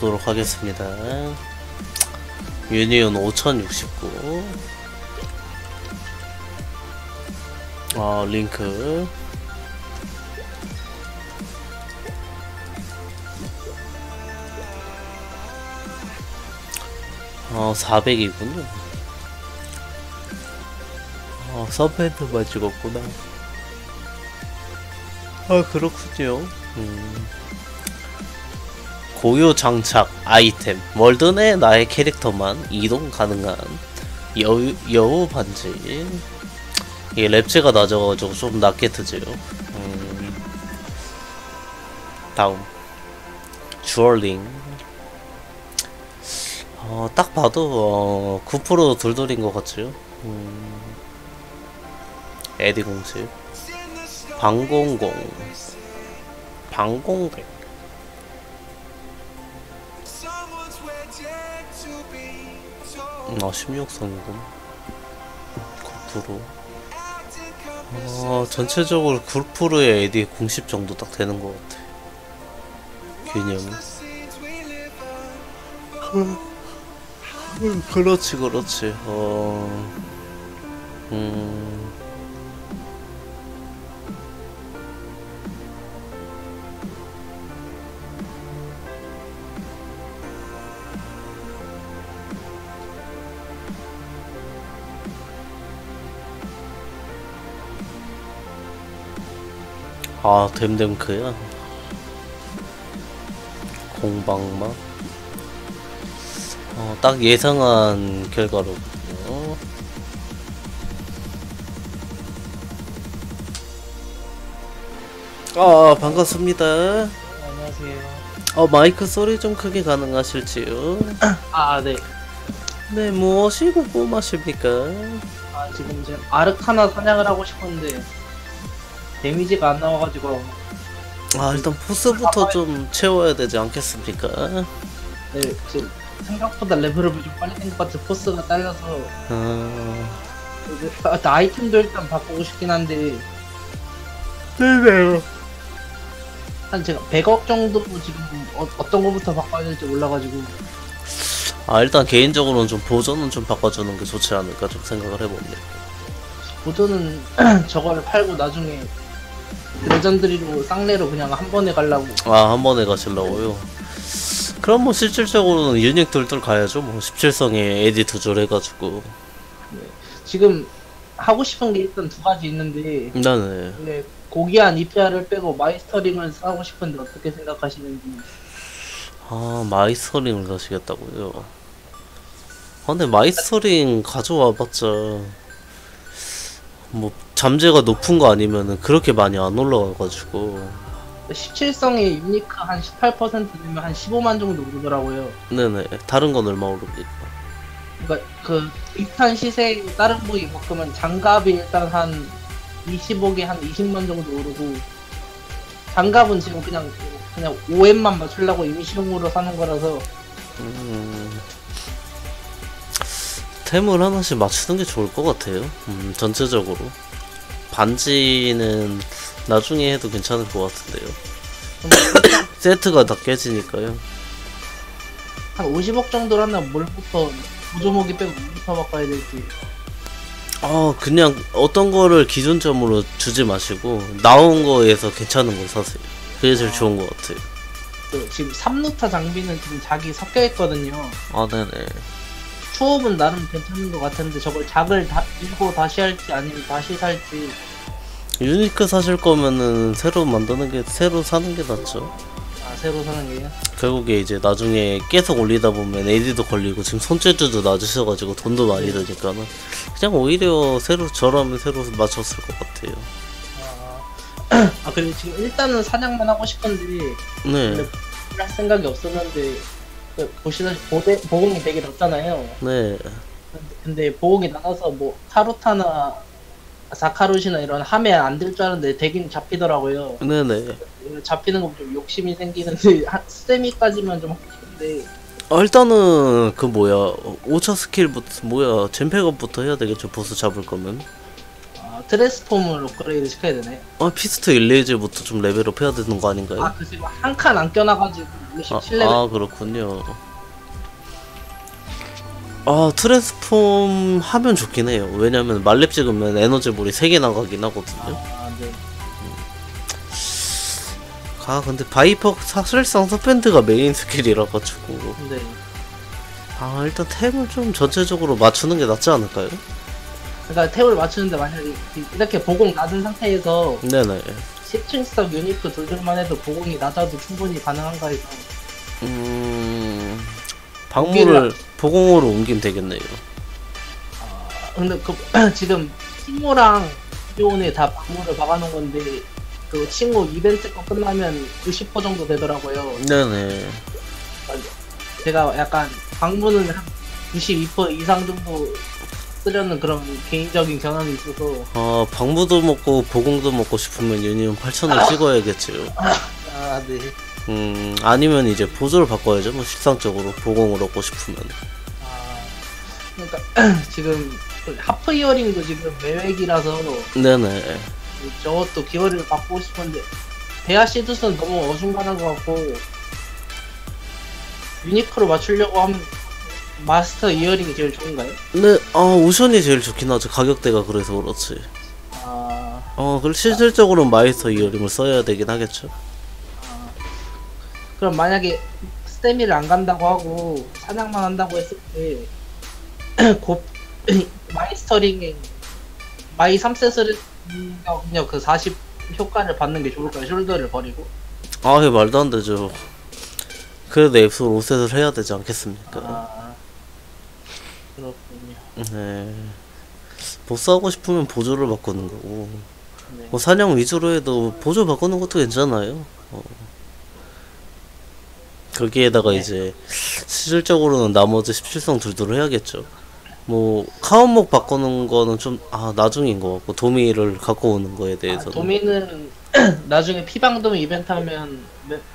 보도록 하겠습니다. 유니온 5069. 링크. 어, 400이군요. 서브헤드만 찍었구나. 아, 그렇군요. 고유 장착 아이템. 월드 내 나의 캐릭터만 이동 가능한 여우 반지. 이게 랩체가 낮아가지고 좀 낮게 트지요. 다음. 주얼링. 딱 봐도 9% 돌돌인 것 같지요. 에디 공식 방공백 아 16성이군. 9% 전체적으로 9%의 에디 공식 정도 딱 되는 것 같아. 균형. 그렇지, 그렇지. 아, 댐댐크야. 공방막. 딱 예상한 결과로군요. 반갑습니다. 안녕하세요. 마이크 소리 좀 크게 가능하실지요? 네. 네, 무엇이고 뽑으십니까? 지금 아르카나 사냥을 하고 싶었는데 데미지가 안 나와가지고. 일단 포스부터 좀 채워야 되지 않겠습니까? 네, 지금 생각보다 레벨업을 좀 빨리 된 것 같아. 포스가 딸려서. 아이템도 일단 바꾸고 싶긴 한데. 네네. 한 제가 100억 정도 지금 어떤 거부터 바꿔야 될지 몰라가지고. 일단 개인적으로는 좀 보존은 좀 바꿔주는 게 좋지 않을까 좀 생각을 해봅니다. 보존은 저거를 팔고 나중에 레전드리로 쌍례로 그냥 한 번에 가려고. 한 번에 가실라고요? 그럼 뭐 실질적으로는 유닉 둘둘 가야죠. 뭐 17성에 에디 두줄 해가지고. 네, 지금 하고 싶은 게 일단 두 가지 있는데. 나는. 네, 고귀한 EPR을 빼고 마이스터링을 사고 싶은데 어떻게 생각하시는지. 마이스터링을 가시겠다고요? 근데 마이스터링 가져와봤자 뭐 잠재가 높은 거 아니면은 그렇게 많이 안 올라가가지고. 17성에 유니크 한 18%면 한 15만 정도 오르더라고요. 네네. 다른 건 얼마 오릅니까? 그러니까 그 비슷한 시세 다른 부위 바꾸면 장갑이 일단 한 25개 한 20만 정도 오르고, 장갑은 지금 그냥 5M만 맞추려고 임시용으로 사는 거라서. 템을 하나씩 맞추는 게 좋을 것 같아요. 전체적으로. 반지는 나중에 해도 괜찮을 것 같은데요. 세트가 다 깨지니까요. 한 50억 정도로 하면 뭘부터 보조목이 빼고 뭘부터 바꿔야 될지. 그냥 어떤 거를 기준점으로 주지 마시고 나온 거에서 괜찮은 거 사세요. 그게 제일 좋은 것 같아요. 그 지금 3루타 장비는 지금 자기 섞여있거든요. 네네. 초업은 나름 괜찮은 것 같은데 저걸 작을 다 잃고 다시 할지 아니면 다시 살지. 유니크 사실 거면은 새로 만드는 게, 새로 사는 게 낫죠. 새로 사는 게요? 결국에 이제 나중에 계속 올리다 보면 AD도 걸리고 지금 손재주도 낮으셔가지고 돈도 많이 드니까는 그냥 오히려 새로, 저라면 새로 맞췄을 것 같아요. 그리고 지금 일단은 사냥만 하고 싶은데. 네. 할 생각이 없었는데 보시다시피 보공이 되게 낮잖아요. 네. 근데 보공이 낮아서 뭐 카루타나 사카루시나 이런 함에 안 들 줄 알았는데 되긴 잡히더라고요. 네네. 잡히는 거 좀 욕심이 생기는데 세미까지만 좀 하는데. 일단은 그 뭐야 5차 스킬부터 뭐야 젠팩업부터 해야 되겠죠. 보스 잡을 거면. 트랜스포머로 업그레이드 시켜야 되네. 아 피스트 1, 2질부터 좀 레벨업 해야 되는 거 아닌가요? 아 그치 한 칸 안 껴놔가지고 17레벨. 아 그렇군요. 아 트랜스폼 하면 좋긴 해요. 왜냐면 말렙 찍으면 에너지볼이 3개 나가긴 하거든요. 아 네. 아 근데 바이퍼 사실상 서펜트가 메인 스킬이라가지고 네. 아 일단 템을 좀 전체적으로 맞추는 게 낫지 않을까요? 그러니까 템을 맞추는데 만약에 이렇게 보공 낮은 상태에서 네네 17석 유니크 돌격만 해도 보공이 낮아도 충분히 가능한가 해서 방물을 보공으로 옮기면 되겠네요. 아 근데 그 지금 친구랑 요원에 다 방물을 박아놓은 건데 그 친구 이벤트 거 끝나면 90% 정도 되더라고요. 네네. 제가 약간 방문은 한 92% 이상 정도 쓰려는 그런 개인적인 경향이 있어서. 아 방무도 먹고 보공도 먹고 싶으면 유니온 8,000을 찍어야겠지요. 아 네. 아니면 이제 보조를 바꿔야죠. 뭐 식상적으로 보공을 얻고 싶으면. 아 그러니까 지금 하프 이어링도 지금 매획이라서. 네네. 저것도 기어를 바꾸고 싶은데 대하 시드스는 너무 어중간한 것 같고 유니크로 맞추려고 하면 마스터 이어링이 제일 좋은가요? 네, 아 오션이 제일 좋긴 하죠. 가격대가 그래서 그렇지. 아, 그리고 실질적으로는 마스터 이어링을 써야 되긴 하겠죠. 아, 그럼 만약에 스태미를 안 간다고 하고 사냥만 한다고 했을 때 곧 마이스터링에 마이 3셋을 그냥 그 40 효과를 받는 게 좋을까요? 숄더를 버리고? 아 이게 말도 안 되죠. 그래도 앱솔 5셋을 해야 되지 않겠습니까? 아 그렇군요. 네 보스 하고 싶으면 보조를 바꾸는 거고 네. 뭐 사냥 위주로 해도 보조 바꾸는 것도 괜찮아요. 거기에다가 네. 이제 실질적으로는 나머지 17성 둘둘 해야겠죠. 뭐 카운목 바꾸는 거는 좀 아 나중인 것 같고 도미를 갖고 오는 거에 대해서는 아, 도미는 나중에 피방도미 이벤트 하면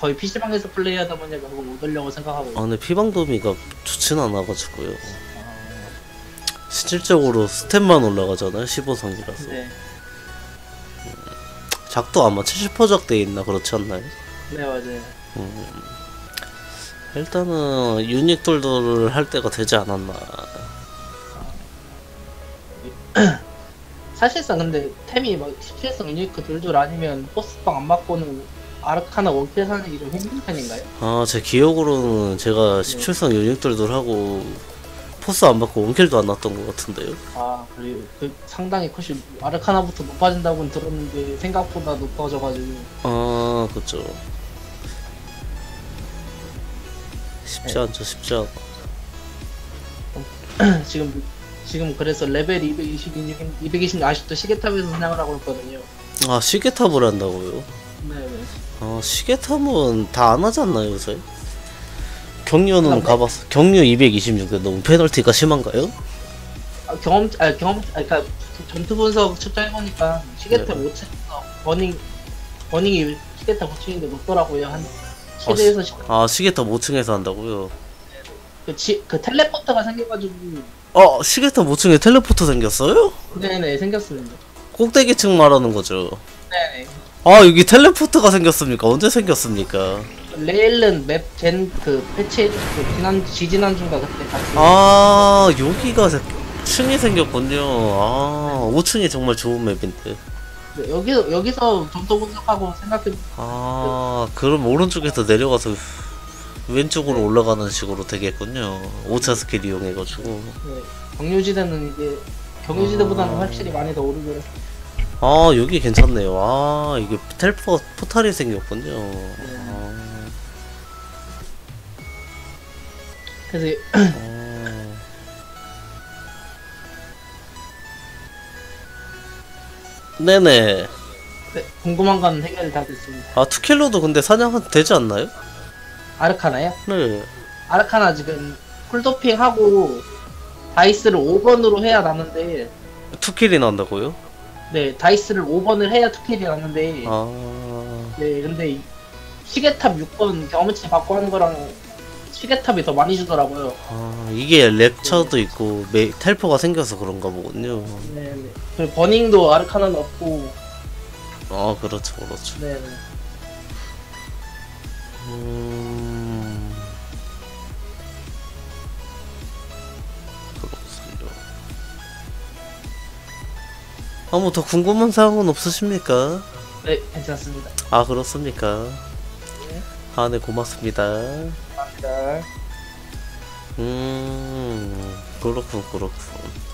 거의 PC방에서 플레이하다 보니 결국 못 올려고 생각하고. 아 근데 피방도미가 좋진 않아가지고요. 아... 실질적으로 스탯만 올라가잖아요 15성이라서 네. 작도 아마 70% 작돼 있나 그렇지 않나요? 네 맞아요. 일단은 유닉 돌돌을 할 때가 되지 않았나. 사실상 근데 템이 막 17성 유니크 둘둘 아니면 포스빵 안 맞고는 아르카나 원킬 하는 게 좀 힘든 편인가요? 아 제 기억으로는 제가 17성 유니크 둘둘 하고 포스 안 받고 원킬도 안 났던 것 같은데요? 아 그래요? 그 상당히 컷이 아르카나부터 높아진다고는 들었는데 생각보다 높아져가지고 아 그쵸 쉽지 않죠. 쉽지 않아. 지금 그래서 레벨 220 아직도 시계탑에서 사냥을 하고 있거든요. 아 시계탑을 한다고요? 네네. 아 시계탑은 다 안 하지 않나요 요새? 경류는 가봤어. 경류 226인데 너무 페널티가 심한가요? 아 그러니까 전투 분석 측정해보니까 시계탑 네. 5층 버닝이 시계탑 5층인데 높더라고요. 한 7에서 10. 아 시계탑 5층에서 한다고요? 그 텔레포터가 생겨가지고 시계탑 5층에 텔레포터 생겼어요? 네네 생겼습니다. 꼭대기층 말하는 거죠? 네네. 아 여기 텔레포터가 생겼습니까? 언제 생겼습니까? 레일은 맵 젠 그 패치해주고 지난주인가 그때 같이 아 여기가 층이 생겼군요. 아 네. 5층이 정말 좋은 맵인데 네, 여기서 점도 분석하고 생각해보세요. 아 그럼 오른쪽에서 내려가서 왼쪽으로 네. 올라가는 식으로 되겠군요. 5차 스킬 이용해가지고 네. 경유지대는 이게 경유지대보다는 확실히 많이 더 오르더라. 아 여기 괜찮네요. 아 이게 포탈이 생겼군요. 네. 아. 그래서 네네 네, 궁금한 건 해결이 다 됐습니다. 아 투켈로도 근데 사냥은 되지 않나요? 아르카나요? 네. 아르카나 지금 쿨도핑하고 다이스를 5번으로 해야 나는데 투킬이 난다고요? 네 다이스를 5번을 해야 투킬이 나는데 네 근데 시계탑 6번 경험치 받고 하는 거랑 시계탑이 더 많이 주더라고요. 아, 이게 랩처도 있고 텔포가 생겨서 그런가 보군요. 네네. 그리고 버닝도 아르카나는 없고. 아, 그렇죠, 그렇죠. 네네. 그렇군요. 아무 더 궁금한 사항은 없으십니까? 네, 괜찮습니다. 아, 그렇습니까? 네. 아, 네, 고맙습니다. 감사합니다. 그렇군, 그렇군.